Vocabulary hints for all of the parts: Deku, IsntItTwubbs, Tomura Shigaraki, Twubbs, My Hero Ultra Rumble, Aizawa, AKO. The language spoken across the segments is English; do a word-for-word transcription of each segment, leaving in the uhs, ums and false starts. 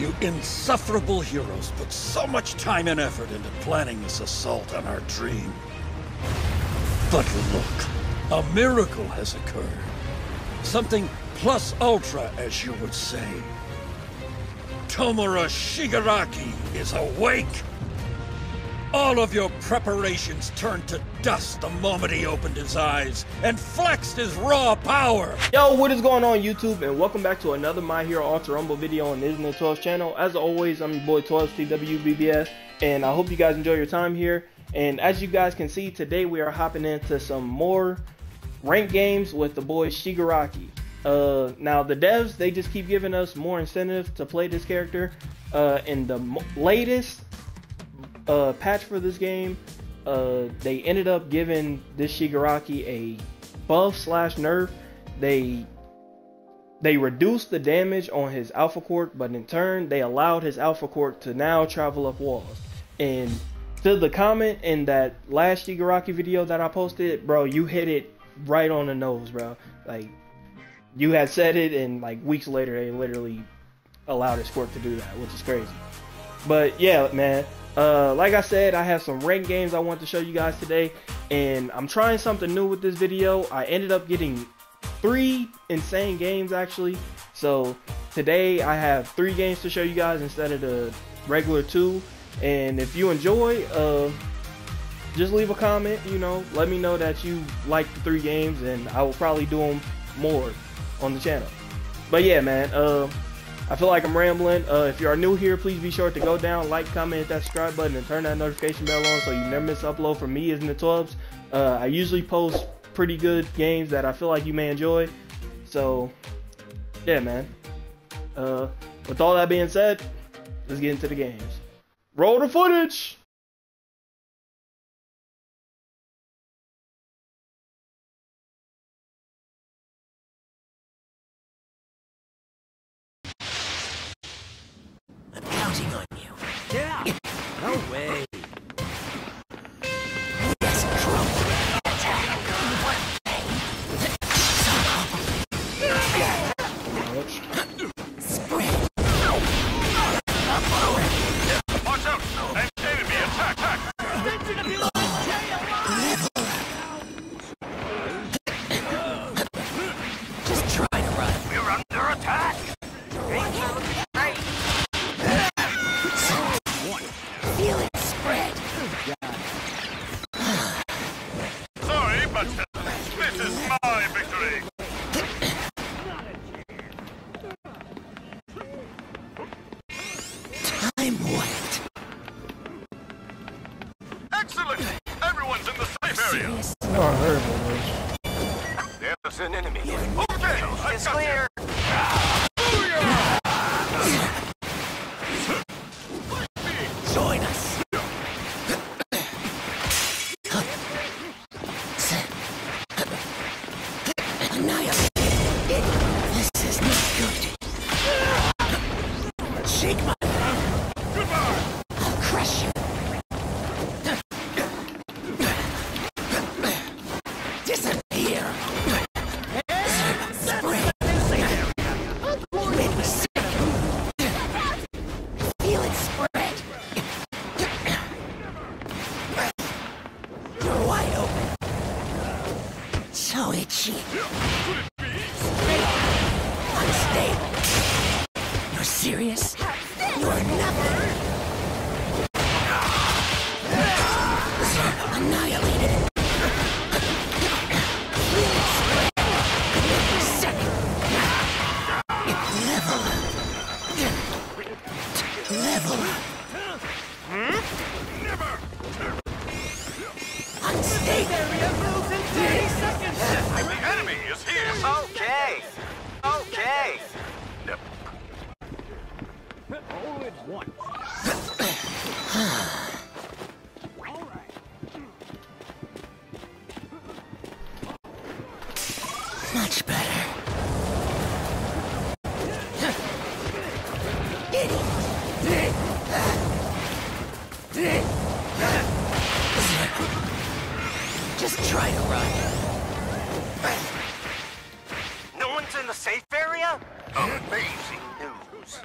You insufferable heroes put so much time and effort into planning this assault on our dream. But look, a miracle has occurred. Something plus ultra, as you would say. Tomura Shigaraki is awake! All of your preparations turned to dust the moment he opened his eyes and flexed his raw power. Yo, what is going on YouTube, and welcome back to another My Hero Ultra Rumble video on the IsntItTwubbs channel. As always, I'm your boy Twubbs, T W B B S, and I hope you guys enjoy your time here. And as you guys can see, today we are hopping into some more ranked games with the boy Shigaraki. Uh, now the devs, they just keep giving us more incentive to play this character. Uh, in the m latest Uh, patch for this game, uh, they ended up giving this Shigaraki a buff slash nerf. They they reduced the damage on his alpha cord, but in turn they allowed his alpha cord to now travel up walls. And to the comment in that last Shigaraki video that I posted, bro, you hit it right on the nose, bro. Like, you had said it, and like weeks later they literally allowed his cord to do that, which is crazy. But yeah, man. Uh, like I said, I have some ranked games I want to show you guys today, and I'm trying something new with this video. I ended up getting three insane games actually, so today I have three games to show you guys instead of the regular two. And if you enjoy, uh, just leave a comment, you know, let me know that you like the three games, and I will probably do them more on the channel. But yeah, man, uh, I feel like I'm rambling. Uh, if you are new here, please be sure to go down, like, comment, hit that subscribe button, and turn that notification bell on so you never miss an upload from me, IsntItTwubbs. Uh, I usually post pretty good games that I feel like you may enjoy. So, yeah, man. Uh, with all that being said, let's get into the games. Roll the footage! An enemy. Okay, it's clear. Join us. This is not good. Shake my hand. Goodbye. I'll crush you. Disappear. So itchy. Unstable. You're serious? You're nothing. Annihilated. Second. Level up. Level up. Unstable. Okay! Okay! Yep. All at once. All right. Much better. Just try to run. In the safe area? Amazing news.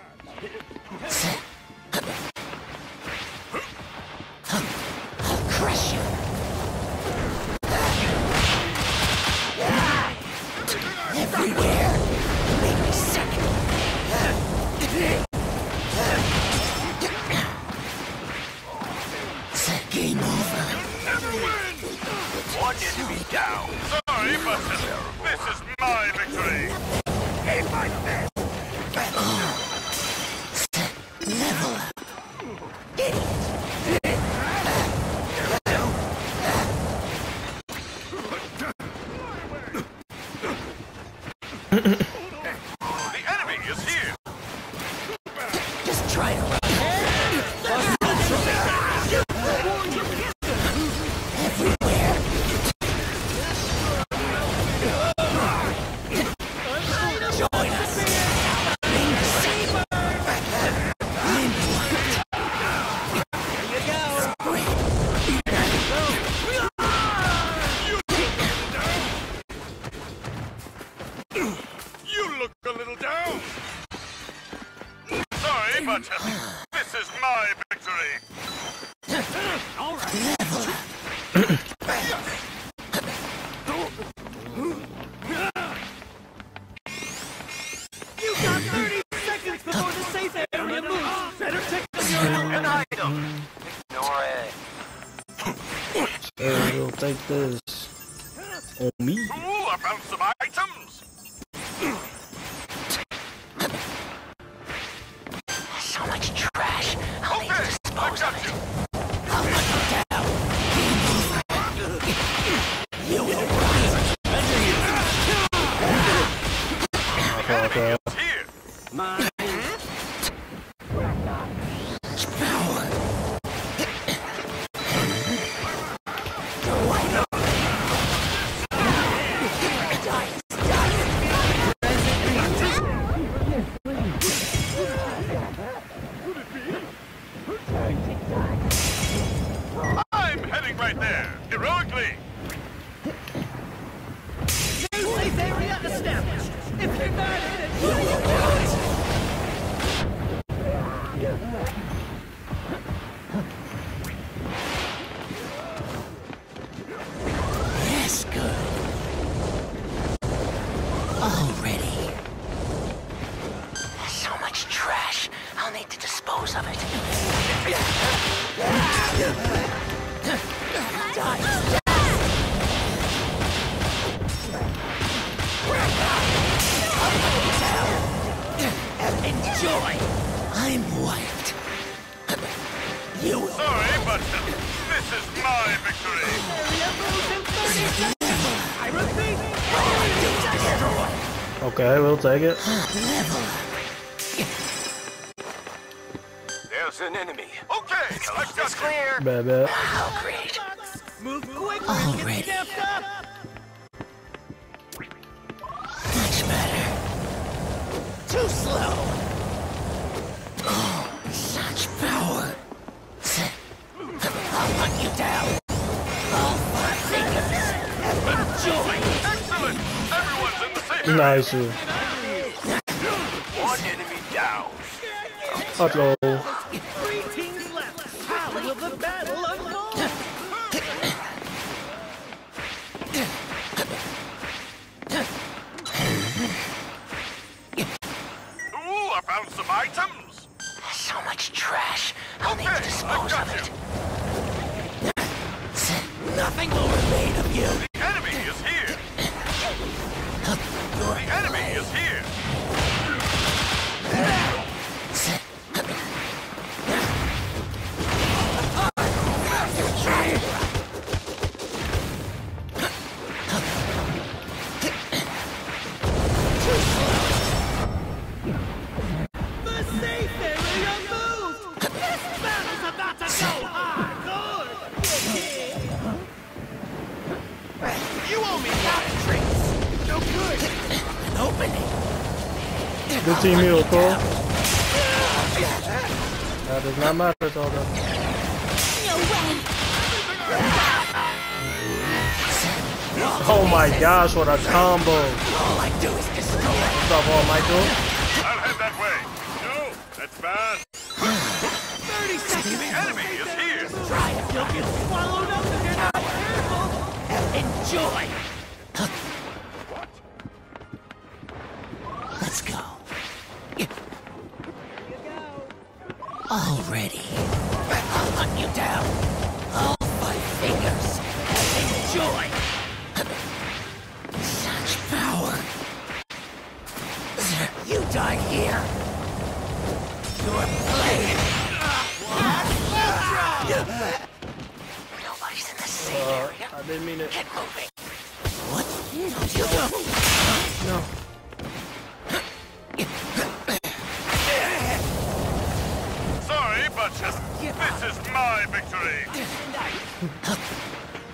Okay, we'll take it. There's an enemy. Okay, it's clear. Bad, bad. Oh, great. Move quickly. Already. Get up. Much better. Too slow. Oh, such power. I'll hunt you down. All my fingers. Enjoy. Nice. One enemy down. Hello. Three teams left. How will the battle unfold? Ooh, I found some items. There's so much trash. I'll okay, need to dispose of it. You. Nothing will remain of you. The enemy is here. The enemy is here! The seafarer unmoved! This battle's about to go hardcore! You owe me that trick! No good! An opening! Good team heal, Cole. That does not matter at all, though. No way! Oh my gosh, what a combo! All I do is destroy. Stop all, Michael. I'll head that way. No! That's bad. thirty seconds. The enemy is here. Try it. You'll get swallowed up if you're not careful. Enjoy. What? Let's go. Here you go. Already. I'll hunt you down. All my fingers. Enjoy. Such power. You die here. You're playing. Nobody's in the same uh, area. I didn't mean it. Get moving. What? Don't you go? No. Sorry, but just this is my victory.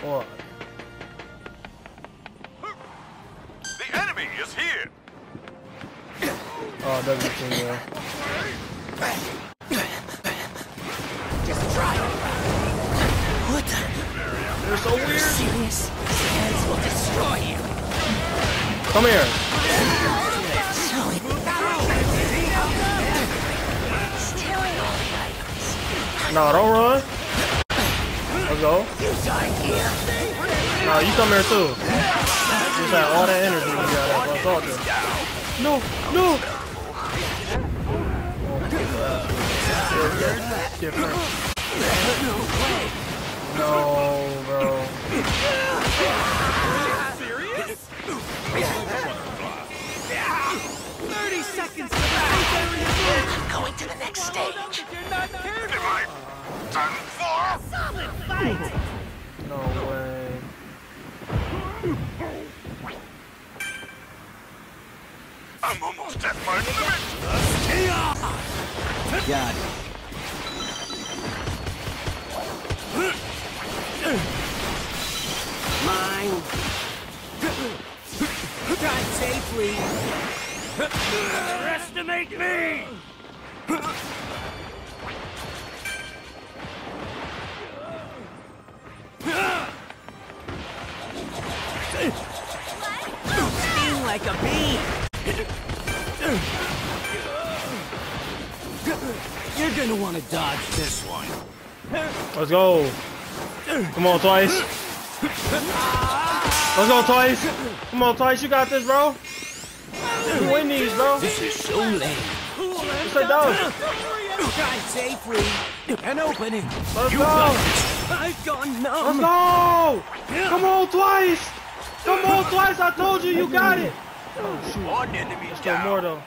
What? The enemy is here. Oh, it doesn't seem well. What? They're so weird. Serious? Hands will destroy you. Come here. So it stealing all the items. Nah, don't run. Let's go. Nah, you come here too. Just had all that energy you got. Let's talk to you. No, no. Different. No, bro. Serious? Thirty seconds. I'm going to the next stage. Done for? Solid fight. No way. I'm almost at my limit. Got it. Mine. Drive safely. Underestimate me. Sting like a bee. You're gonna want to dodge this one. Let's go. Come on, Twice. Let's go, Twice. Come on, Twice. You got this, bro. You win these, bro. This is so lame. It's a dog. Try safely. An opening. Let's go. I've gone numb. Let's go. Come on, Twice. Come on, Twice. I told you, you got it. Oh, shoot. One enemy down. More, though.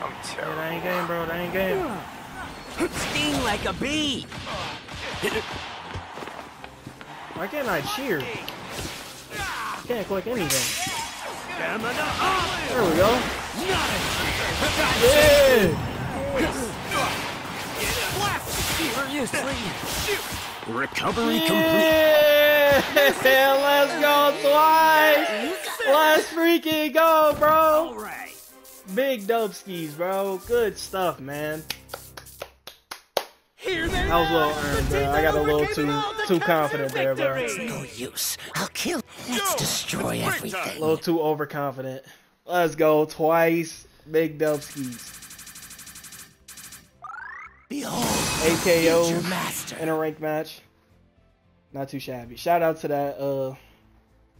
I'm terrible. That ain't game, bro. That ain't game. Sting like a bee. Why can't I cheer? I can't click anything. There we go. Yeah. Recovery complete. Yeah. Let's go, Twice. Let's freaking go, bro. All right. Big dope skis, bro. Good stuff, man. I was low earned, bro. I got a little too too confident there, bro. It's no use. I'll kill. Let's destroy everything. A little too overconfident. Let's go, Twice. Big Dubskis. Behold, A K O in a ranked match. Not too shabby. Shout out to that uh.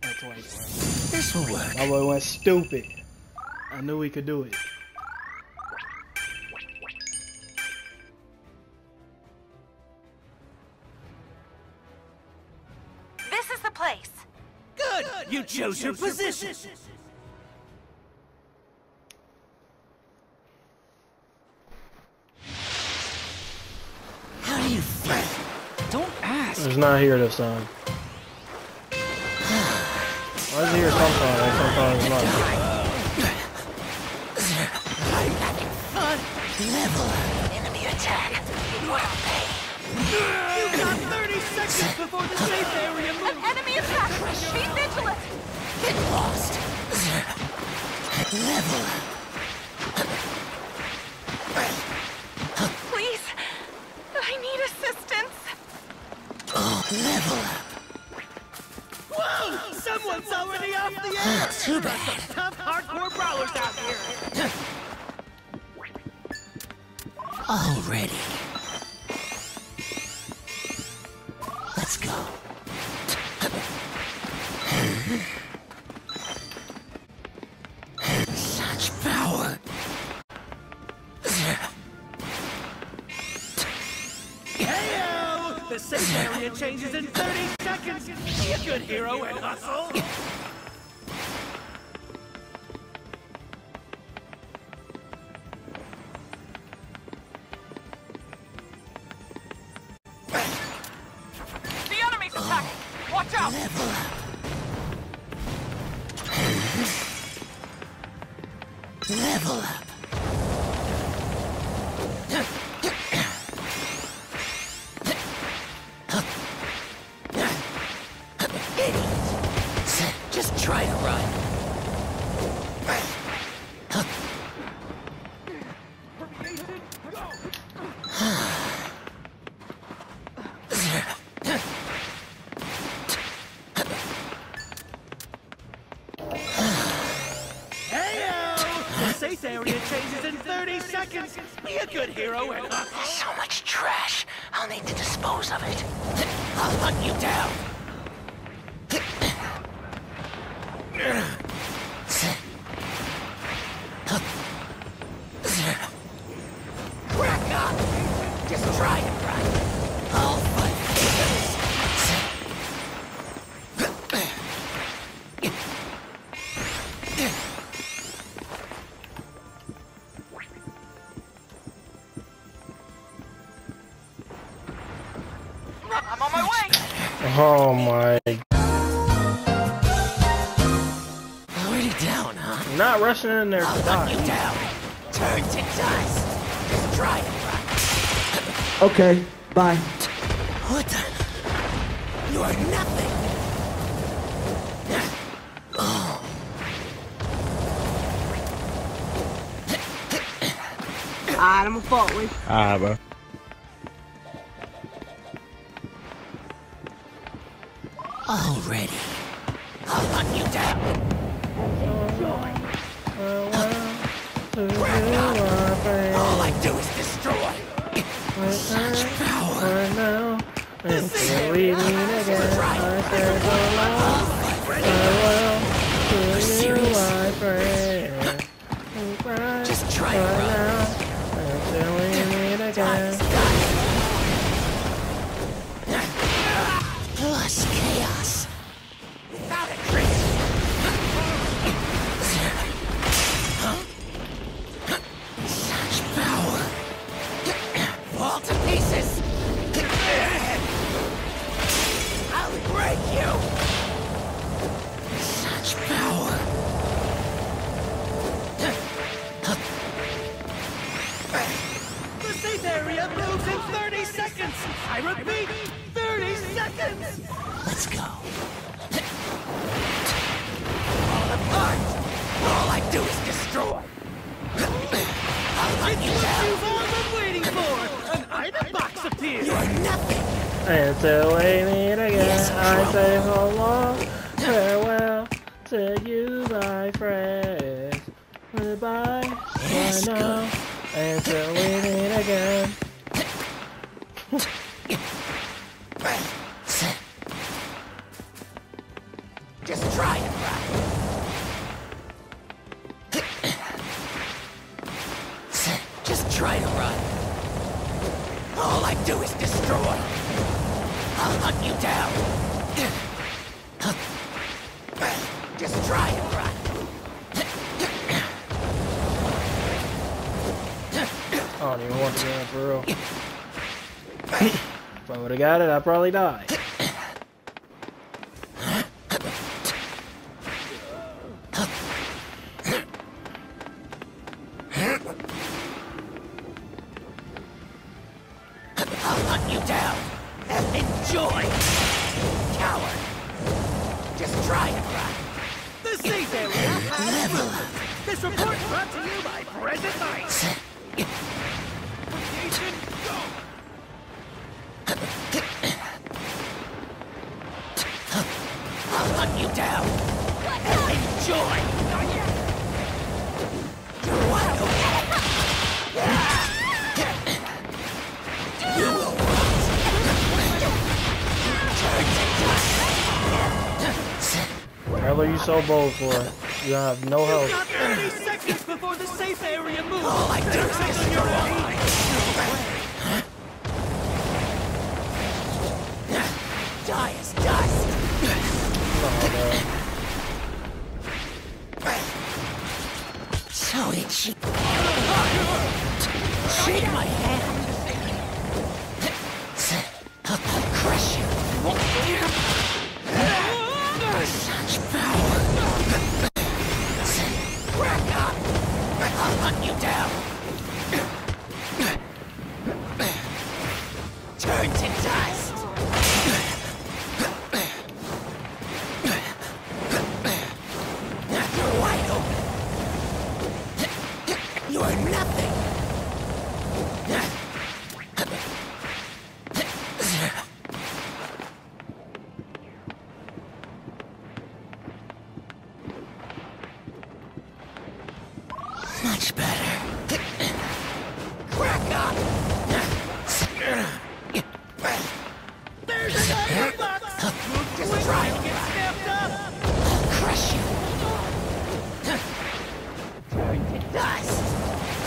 That Twice. This will work. My boy went stupid. I knew he could do it. You chose your position. How do you feel? Don't ask. He's not here this time. Why is he here sometimes? Like sometimes he's not. I'm having fun. Level. Enemy attack. What a pain. You got thirty seconds before the safe area moves. An enemy attack. Be vigilant. Get lost. Level. Please, I need assistance. Oh, level. Whoa! Someone's already off the air. Not too bad. Tough hardcore brawlers out here. already. Let's go. Such power. K O! The safe area changes in thirty seconds. Be a good hero and hustle. Level up. Idiot. Just try to run. Safe area changes in thirty seconds. Be a good hero and uh, so much trash. I'll need to dispose of it. I'll hunt you down. Crack up. Just try to run. I'll I'm on my way! Oh my... Already down, huh? Not rushing in there to die. You down. Turn to dust. Just try to run. Okay, bye. What the... You are nothing! Oh. Alright, I'm gonna fault with. Alright, bro. Already. I'll hunt you down. All I do is destroy. Such power. This is it. You're serious? Just try to run. Time's done. Plus chaos. Without a trick. Such power. Fall to pieces. I'll break you. Such power. The safe area moves in thirty seconds. I repeat. thirty seconds! Let's go. All apart! All I do is destroy. I'll hunt you down. It's what you've all been waiting for! An item box appears! You are nothing! Until we meet again, I say so long. Farewell to you, my friend. Goodbye, yes, for now. Until we meet again. Just try and run. Just try to run. All I do is destroy. I'll hunt you down. Just try and run. I don't even want to do that for real. If I would have got it, I'd probably die. Enjoy! Coward! Just try and run! The safe area has level up! This report brought to you by Present Knights! Creation, go! I'll hunt you down! Enjoy! You're wild! hell are you so bold for? You have no help. thirty seconds before the safe area moves. All I do is on your way. Die as dust. So did she. Shake my hand. I'll crush you. Such power. Back up. I'll hunt you down. Turn to dust. You're wide open. You're nothing. Much better. Crack up! There's another box! Just We're try to get snapped up! I'll crush you. Turn to dust!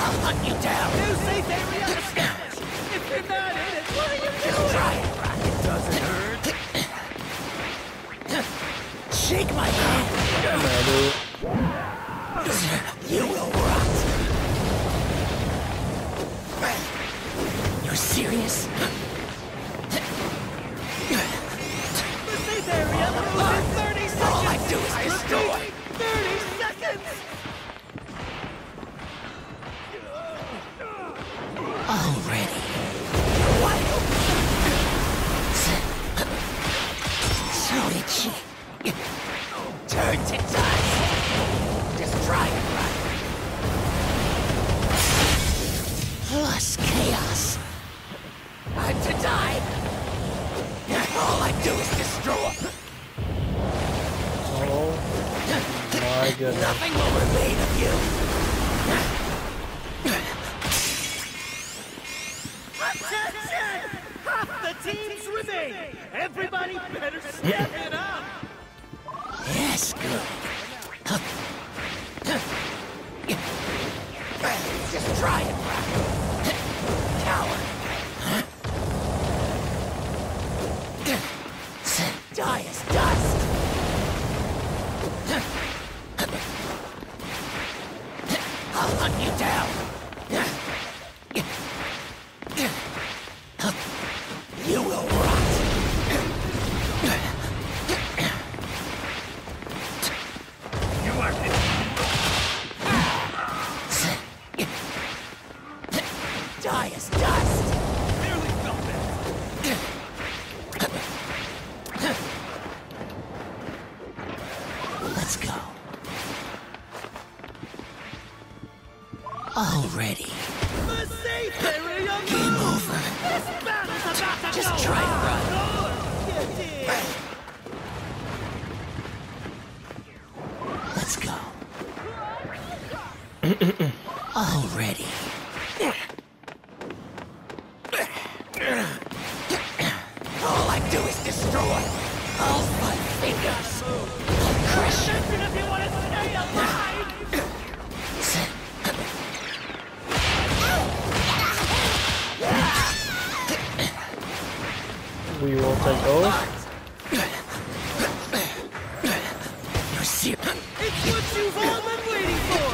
I'll hunt you down! New safe area established! If you're not in it, what are you doing? Just try it, Rocket. Doesn't hurt. Shake my hand! You will run! Serious? The safe area loses thirty seconds! All I do is destroy! thirty seconds! Already? Wide open! So did she... Turn to dust! Just try and run! Lost chaos! To die! All I do is destroy! Oh my goodness. Nothing will remain of you! Attention! Half the teams remain! Everybody better step it up! Yes, good. Just try it, Rocket. Coward! Die as dust! I'll hunt you down! You will rot! You are dead! Die as dust! Nearly felt it! Let's go. Already. Game over. Just try to run. Let's go. Already. All I do is destroy all my fingers. If you want to stay alive! We will take oath. You see, it's what you've all been waiting for!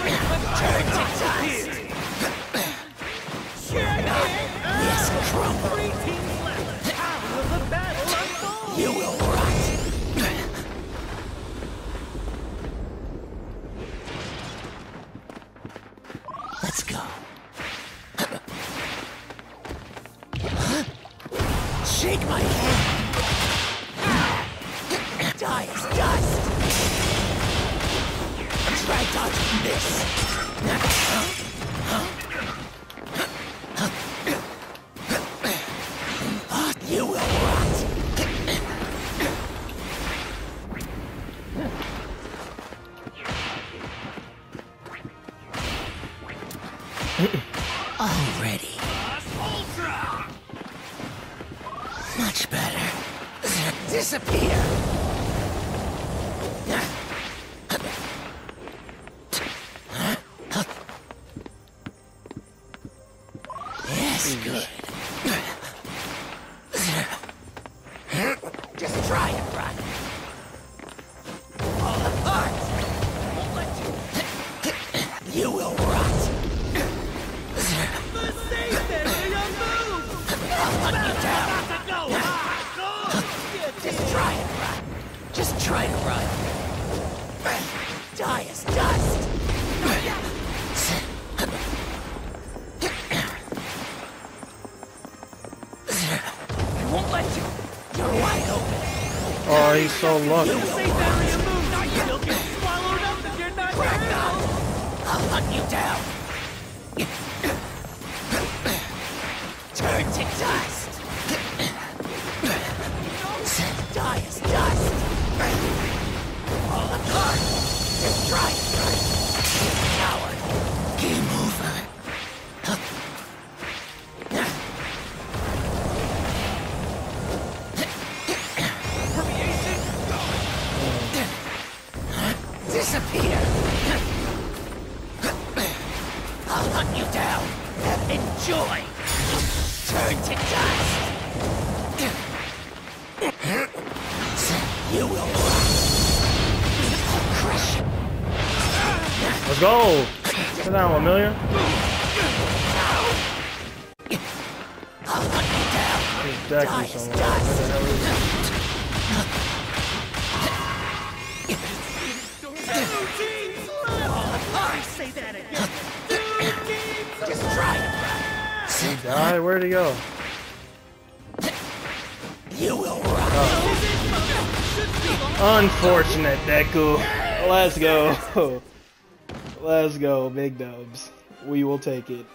Turn to dust! Yes, crumble! Three teams left! How will the battle unfold? You will rot! Let's go. Huh? Shake my hand. Die as dust. Try not to miss. You will rot. Already. Much better. Disappear. Just try and run. All apart. Won't let you. You will rot. I'll hunt you down. Just try and run. Just try and run. Die as dust. I won't let you. You're wide open. Oh, he's so lucky. You say that you move, not you. You'll get swallowed up if you're not down. I'll hunt you down. Turn to dust. Die as dust. All apart. Just try it. Coward. Game over. Disappear! I'll hunt you down! Enjoy! Turn to dust! You will rot! I'll crush you! Let's go! Sit down, Amelia. I'll hunt you down! Die as dust! Say that again. Just try it. Die, where'd he go? You will rot. Oh. Unfortunate, Deku. Let's go. Let's go, big dubs. We will take it.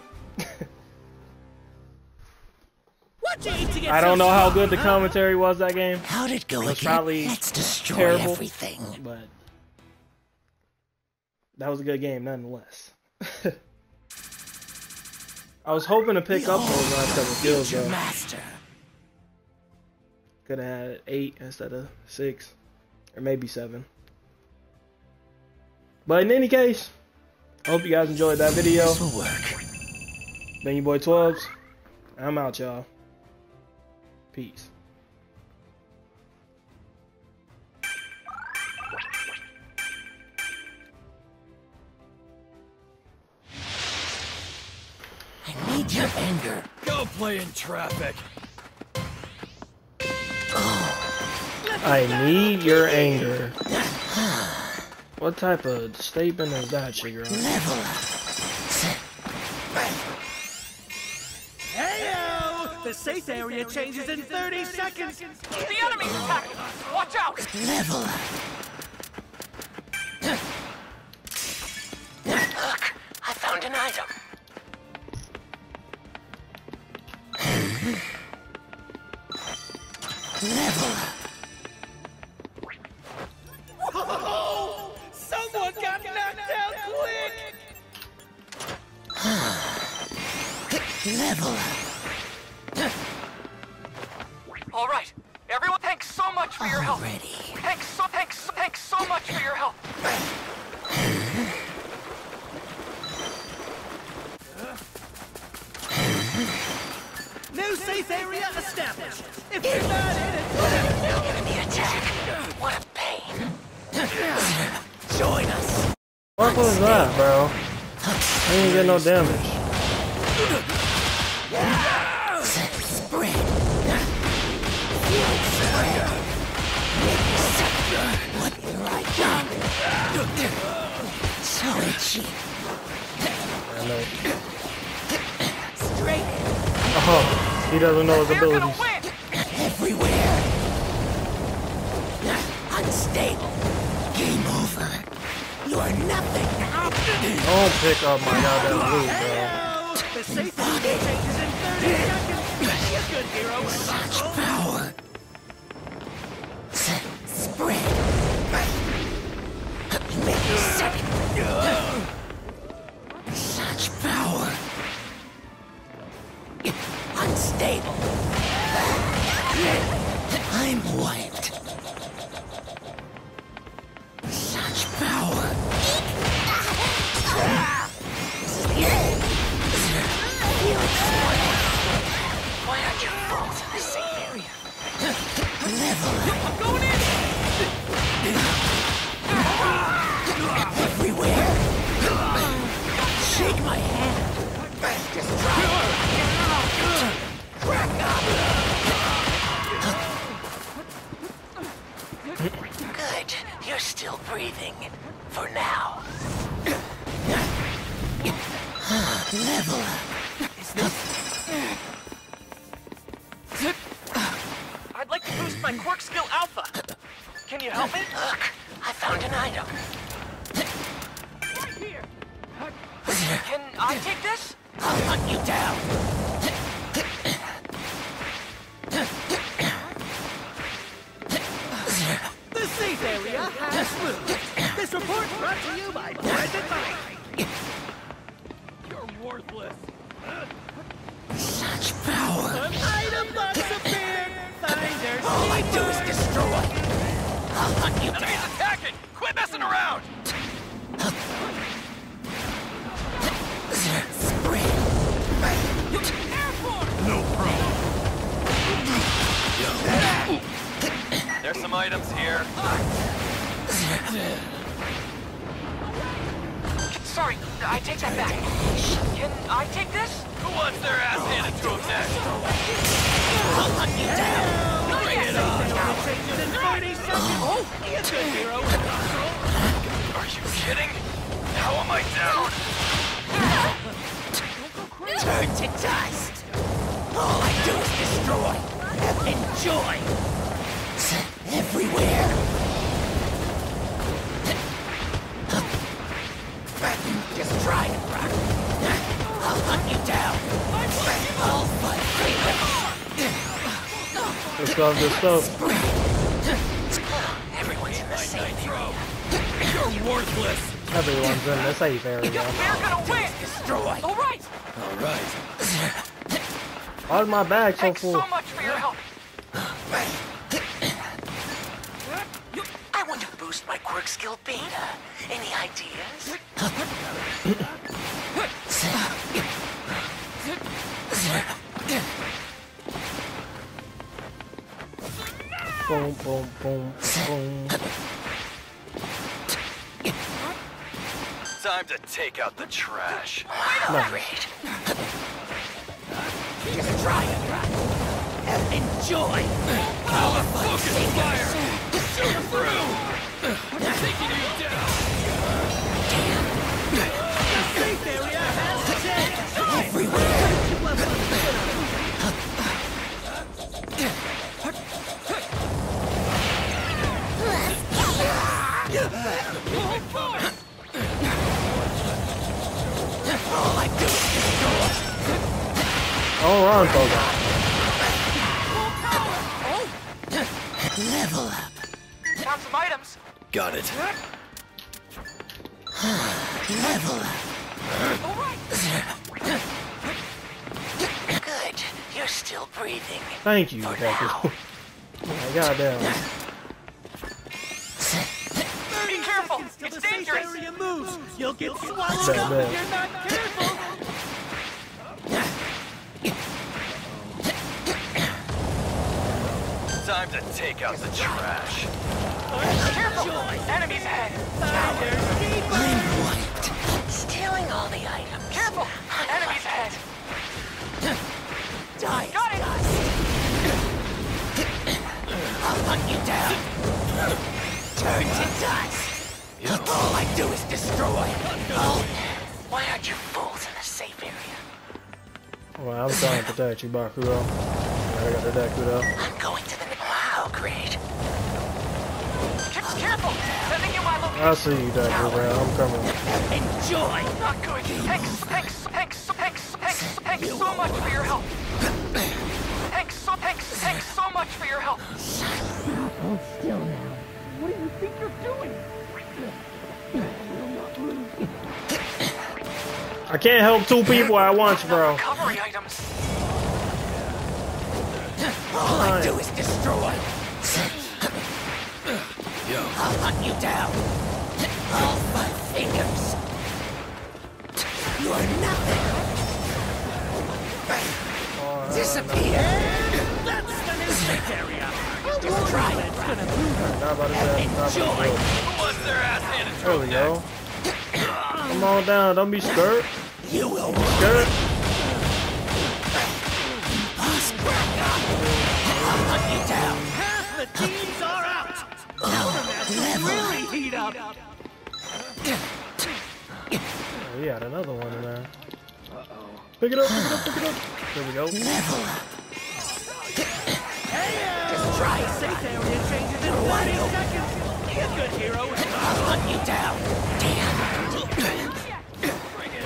I don't know how good the commentary was that game. How did it go? It was probably Let's destroy terrible, everything. But that was a good game, nonetheless. I was hoping to pick up those last couple kills, though. Could have had eight instead of six, or maybe seven. But in any case, I hope you guys enjoyed that video. This will work. Been your boy Twubbs. I'm out, y'all. Peace. Your anger. Go play in traffic. Oh. I need your anger. What type of statement is that, Shigaraki? Level up. Heyo! The safe area changes in thirty seconds. The enemy's attacking us. Watch out! Level up. Look, I found an item. Level up. Whoa! Someone got knocked out quick! Level up. All right, everyone. Thanks so much for Already. your help. Thanks so, thanks, so, thanks so much for your help. New safe area established. If you're not in it, no enemy attack. What a pain. Join us. What was that, bro? I didn't get no damage. Spread. What did I do? So cheap. Straight. Oh, he doesn't know his abilities. Everywhere. Unstable. Game over. You are nothing. Don't pick up my goddamn loot, bro. The safe area changes in thirty seconds. Good hero. Such power. Spread. Make a second. Such power. Unstable. I'm wiped. Such power. Wow. breathing for now. Level up. Is this... I'd like to boost my quirk skill alpha. Can you help me? Look, I found an item. Right here. Can I take this? I'll hunt you down. This report brought to you by Private Mike. You're worthless. Such power. An item box appeared. Finder. All I do is destroy. I'll hunt you down. He's attacking. Quit messing around. Spring. No problem. There's some items here. Sorry, I take that back. Can I take this? Who wants their ass handed to him next? I'll hunt you down. Bring it on. Are you kidding? How am I down? Turn to dust. All I do is destroy. Enjoy. Everywhere. Just try and rock. I'll hunt you down. All but freedom. It's all this stuff. Everyone's in the same room. You're worthless. Everyone's in the safe area. We're gonna win. Destroy. All right. All right. All my bags so full. Thanks so much for your help. I want to boost my quirk skill beta. Any ideas? Boom, boom, boom, boom. Time to take out the trash. No. Just try it, right? Enjoy. Power, focus, fire. Shoot him through! I'm taking you down! The safe area has changed! Everywhere! All I do is destroy! All wrong, Boba. Level up! Some items. Got it. Level up. All right. Good. You're still breathing. Thank you, Doctor. Oh, goddamn. Be careful. It's dangerous. Area moves. You'll get swallowed up bad. If you're not careful. Time to take out the trash. Careful! Enemies ahead! Power! Stealing all the items. Careful! Enemies ahead! Die! Got it! I'll hunt you down! Turn to dust! All I do is destroy! Oh, why aren't you fools in a safe area? Well, I'm trying to protect you, Bakuro. I got that Kudo. I'm going to the... Wow, great! Careful! Sending you my location. I'll see you, Doctor Brown. I'm coming. Enjoy! Not good! Thanks, thanks, thanks, thanks, thanks, thanks so much for your help! Thanks, so, thanks, thanks so much for your help! Hold still now. What do you think you're doing? I can't help two people at once, bro. Recovery items. All I do is destroy. Yo. I'll hunt you down. All my fingers. You are nothing. Oh, Disappear. No. That's the new area. Just try it. Enjoy. What's their ass handed to him next? Come on down. Don't be scared. You will be scared. I'll hunt you down. Half the teams are out. Really heat up. up. Oh, we got another one in there. Uh oh. Pick it up, pick it up, pick it up. There we go. Never. Just try it. Safe area changes in twenty seconds. Good hero. I'll let you down. Damn. Bring it.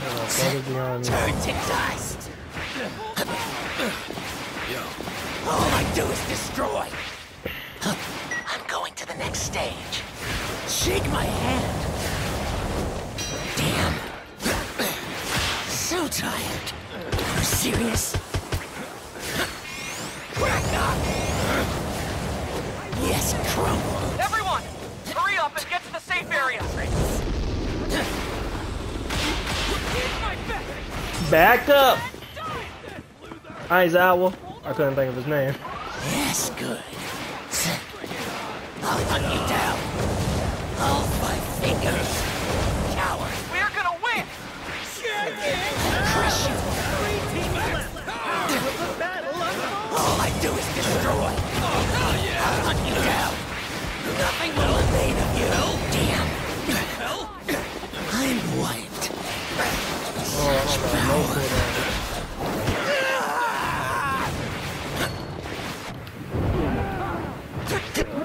Turn to dust. All I do is destroy. I'm going to the next stage. Shake my hand. Damn. So tired. Are you serious? Crackdown. Yes, crumble. Everyone, hurry up and get to the safe area. Back up. Aizawa. I couldn't think of his name. Yes, good. I'll hunt you down. All my fingers. Coward. We're gonna win. Crush you. All I do is destroy. I'll hunt you down. Nothing will evade of you. Damn. I'm wiped. Such power.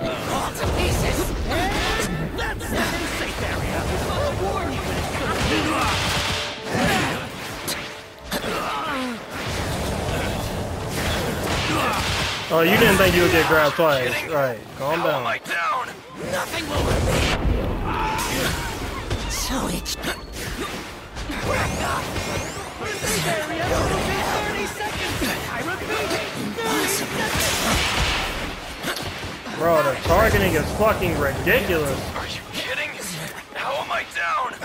All to pieces! That's the safe area! Oh, you didn't think you would get grabbed twice. Right, calm down. Nothing will remain. So it's... This area will be thirty seconds! I repeat, thirty seconds! Bro, the targeting is fucking ridiculous. Are you kidding? How am I down? I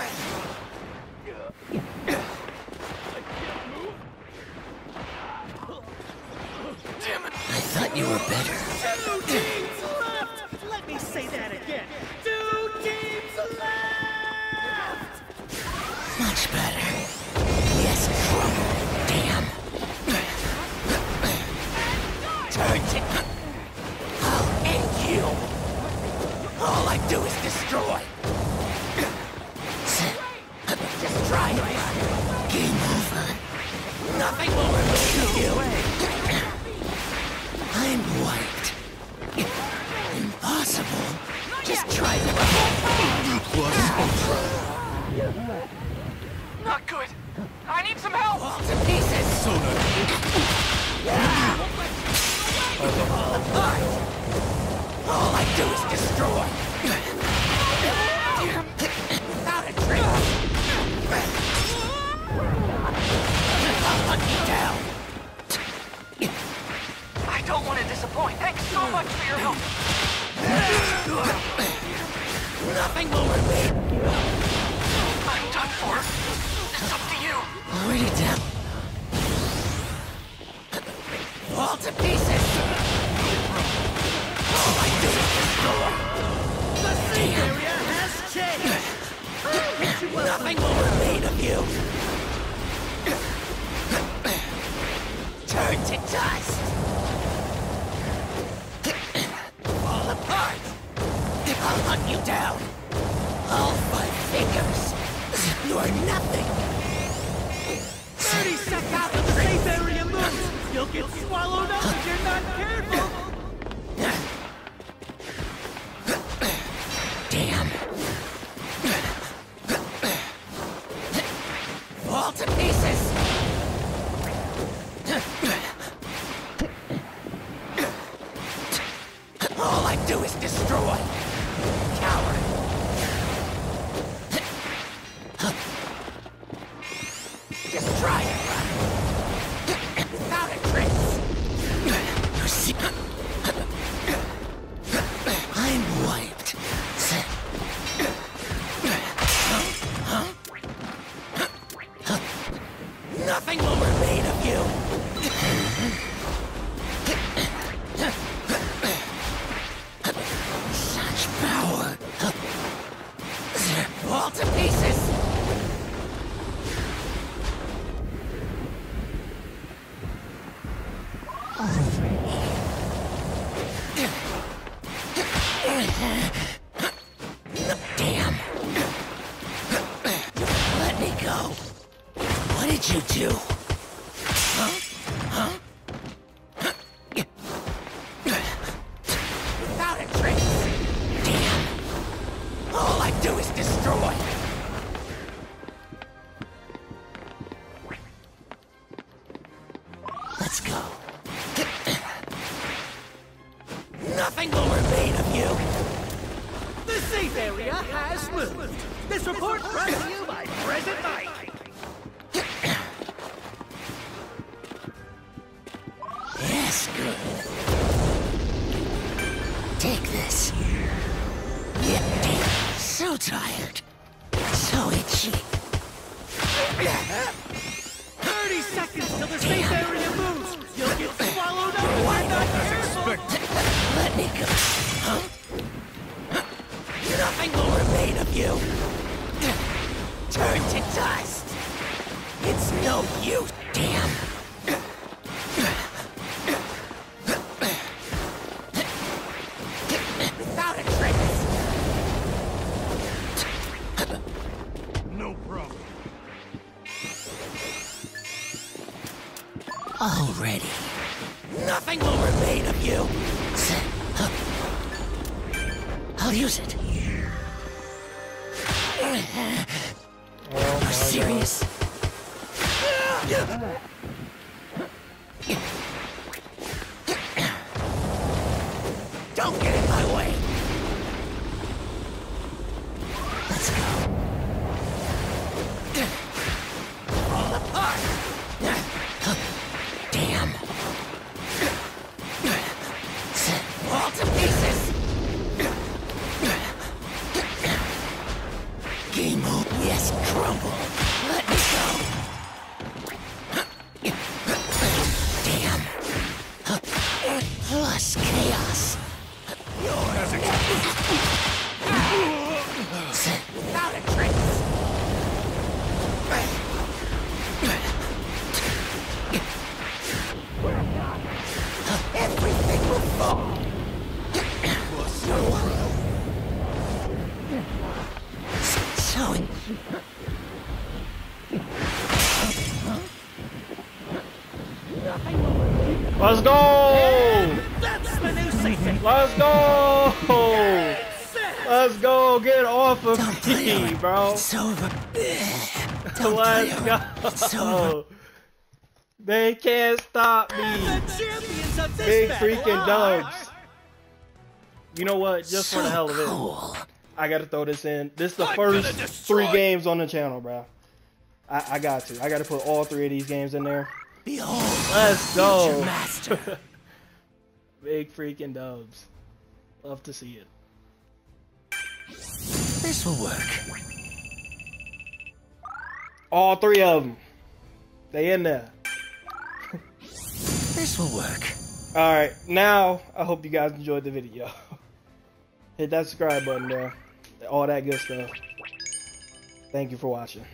can't move. Damn it. I thought you were better. Two teams left! Let me say that again. Two teams left! Much better. Yes, trouble. Damn. Turn to... All I do is destroy. Just try it. Game over. Nothing will remain you. I'm wiped. Impossible. Just try it. Not good. I need some help. All to pieces. Sooner. Yeah. All I do is destroy. Not a trick. I'll hunt you down. I don't want to disappoint. Thanks so much for your help. Nothing will remain. I'm done for. It's up to you. Lay it down. All to pieces. All I do is destroy. The safe area has changed. Nothing will remain of you. Turn to dust. Fall apart. I'll hunt you down. All my fingers. You are nothing. thirty seconds out of the safe area moves. You'll get swallowed up if you're not careful. Damn. Fall to pieces. All I do is destroy. Coward. Just try it. Without a trace. I'm wiped. Nothing will remain of you. Shut Nothing will remain of you. The safe area has moved. This report brought to you by President Mike. Yes, good. Take this. Yeah, so tired. So itchy. Thirty seconds till the safe area moves. You'll get swallowed up if you're not careful. Let me go. Huh? Nothing will remain of you. Turn to dust. It's no use. Damn. Without a trick. No problem. Already. Nothing will remain of you. I'll use it. Oh, are you serious? God. Don't get in my way. Let's go. All apart. Damn. All to pieces. Game over. Yes, crumble. Let me go. Damn. Plus chaos. Without a trace. We're not. Everything will fall. So let's go! And that's the new season. Let's go! Let's go! Get off of Don't me, bro! It's over. Don't Let's go! It's over. They can't stop me! The Big freaking dubs! You know what? Just so for the hell of it, cool. I gotta throw this in. This is the I'm first three games on the channel, bro. I, I got to. I gotta put all three of these games in there. Behold, let's go! Master. Big freaking dubs. Love to see it. This will work. All three of them. They in there. This will work. Alright, now I hope you guys enjoyed the video. Hit that subscribe button, bro. All that good stuff. Thank you for watching.